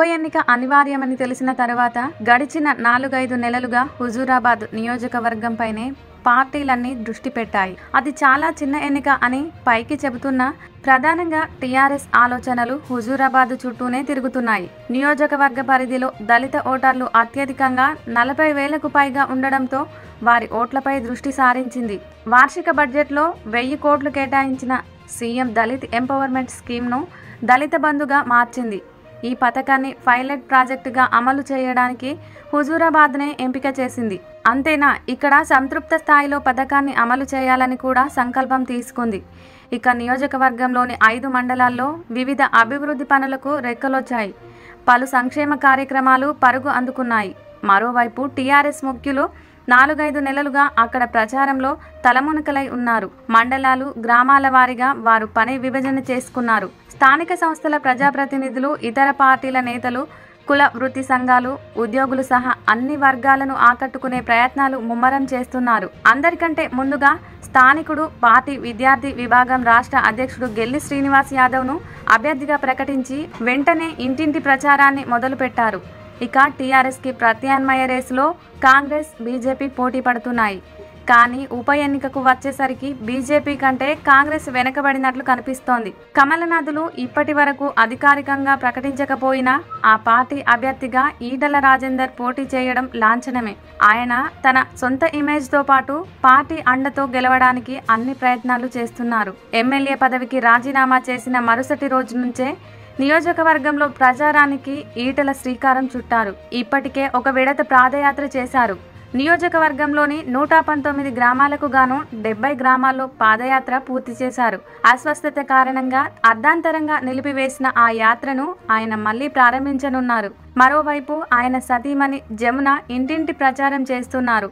ఉప ఎన్నిక అనివార్యమని తెలిసిన తర్వాత గడిచిన 4-5 నెలలుగా హుజూరాబాద్ నియోజకవర్గంపైనే పార్టీలన్నీ దృష్టి పెట్టాయి. అది చాలా చిన్న ఎన్నిక అని పైకి చెబుతున్నా ప్రధానంగా టీఆర్ఎస్ ఆలోచనలు హుజూరాబాద్ చుట్టూనే తిరుగుతున్నాయి. నియోజకవర్గ పరిధిలో దళిత ఓటర్లు అత్యధికంగా 40,000కు పైగా ఉండడంతో వారి ఓట్లపై దృష్టి సారించింది. వార్షిక బడ్జెట్లో 1000 కోట్లు కేటాయించిన సీఎం దళిత్ ఎంపవర్మెంట్ స్కీమ్ను దళిత బంధుగా మార్చింది. ఈ పథకాన్ని పైలట్ ప్రాజెక్టుగా అమలు చేయడానికి హుజూరాబాద్నే ఎంపిక చేసింది. అంతేనా, ఇక్కడ సంతృప్త స్థాయిలో పథకాన్ని అమలు చేయాలని కూడా సంకల్పం తీసుకుంది. ఇక నియోజకవర్గంలోని 5 మండలాల్లో వివిధ అభివృద్ధి పనులకు రెక్కలొచ్చాయి. పలు సంక్షేమ కార్యక్రమాలు పరుగు అందుకున్నాయి. మరోవైపు టీఆర్ఎస్ ముఖ్యులు 4-5 నెలలుగా అక్కడ ప్రచారంలో తలమునకలై ఉన్నారు. మండలాలు, గ్రామాల వారీగా వారు పని విభజన చేసుకున్నారు. స్థానిక సంస్థల ప్రజాప్రతినిధులు, ఇతర పార్టీల నేతలు, కుల వృత్తి సంఘాలు, ఉద్యోగులు సహా అన్ని వర్గాలను ఆకట్టుకునే ప్రయత్నాలు ముమ్మరం చేస్తున్నారు. అందరికంటే ముందుగా స్థానికుడు, పార్టీ విద్యార్థి విభాగం రాష్ట్ర అధ్యక్షుడు గెల్లి శ్రీనివాస్ యాదవ్ను అభ్యర్థిగా ప్రకటించి వెంటనే ఇంటింటి ప్రచారాన్ని మొదలుపెట్టారు. ఇక టీఆర్ఎస్కి ప్రత్యామ్నాయ రేసులో కాంగ్రెస్, బీజేపీ పోటీ పడుతున్నాయి. కానీ ఉప ఎన్నికకు వచ్చేసరికి బీజేపీ కంటే కాంగ్రెస్ వెనకబడినట్లు కనిపిస్తోంది. కమలనాథులు ఇప్పటి వరకు అధికారికంగా ప్రకటించకపోయినా ఆ పార్టీ అభ్యర్థిగా ఈటల రాజేందర్ పోటీ చేయడం లాంఛనమే. ఆయన తన సొంత ఇమేజ్తో పాటు పార్టీ అండతో గెలవడానికి అన్ని ప్రయత్నాలు చేస్తున్నారు. ఎమ్మెల్యే పదవికి రాజీనామా చేసిన మరుసటి రోజు నుంచే నియోజకవర్గంలో ప్రచారానికి ఈటల శ్రీకారం చుట్టారు. ఇప్పటికే ఒక విడత పాదయాత్ర చేశారు. నియోజకవర్గంలోని 119 గ్రామాలకు గాను 70 గ్రామాల్లో పాదయాత్ర పూర్తి చేశారు. అస్వస్థత కారణంగా అర్ధాంతరంగా నిలిపివేసిన ఆ యాత్రను ఆయన మళ్లీ ప్రారంభించనున్నారు. మరోవైపు ఆయన సతీమణి జమున ఇంటింటి ప్రచారం చేస్తున్నారు.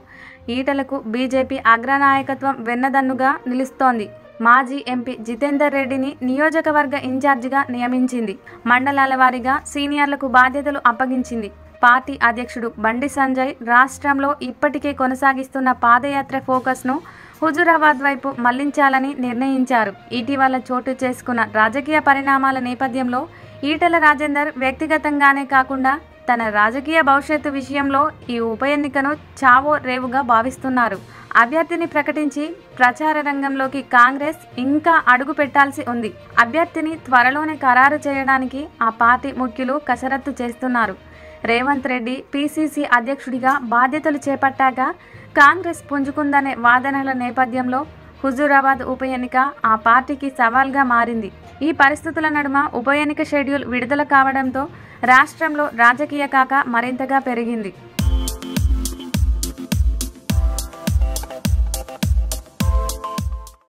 ఈటలకు బీజేపీ అగ్రనాయకత్వం వెన్నదన్నుగా నిలుస్తోంది. మాజీ ఎంపీ జితేందర్ రెడ్డిని నియోజకవర్గ ఇన్ఛార్జిగా నియమించింది. మండలాల వారీగా సీనియర్లకు బాధ్యతలు అప్పగించింది. పార్టీ అధ్యక్షుడు బండి సంజయ్ రాష్ట్రంలో ఇప్పటికే కొనసాగిస్తున్న పాదయాత్ర ఫోకస్ను హుజూరాబాద్ వైపు మళ్లించాలని నిర్ణయించారు. ఇటీవల చోటు చేసుకున్న రాజకీయ పరిణామాల నేపథ్యంలో ఈటల రాజేందర్ వ్యక్తిగతంగానే కాకుండా తన రాజకీయ భవిష్యత్తు విషయంలో ఈ ఉప ఎన్నికను చావో రేవుగా భావిస్తున్నారు. అభ్యర్థిని ప్రకటించి ప్రచార రంగంలోకి కాంగ్రెస్ ఇంకా అడుగు పెట్టాల్సి ఉంది. అభ్యర్థిని త్వరలోనే ఖరారు చేయడానికి ఆ పార్టీ ముఖ్యులు కసరత్తు చేస్తున్నారు. రేవంత్ రెడ్డి పిసిసి అధ్యక్షుడిగా బాధ్యతలు చేపట్టాక కాంగ్రెస్ పుంజుకుందనే వాదనల నేపథ్యంలో హుజూరాబాద్ ఉప ఎన్నిక ఆ పార్టీకి సవాల్గా మారింది. ఈ పరిస్థితుల నడుమ ఉప ఎన్నిక షెడ్యూల్ విడుదల కావడంతో రాష్ట్రంలో రాజకీయ కాక మరింతగా పెరిగింది.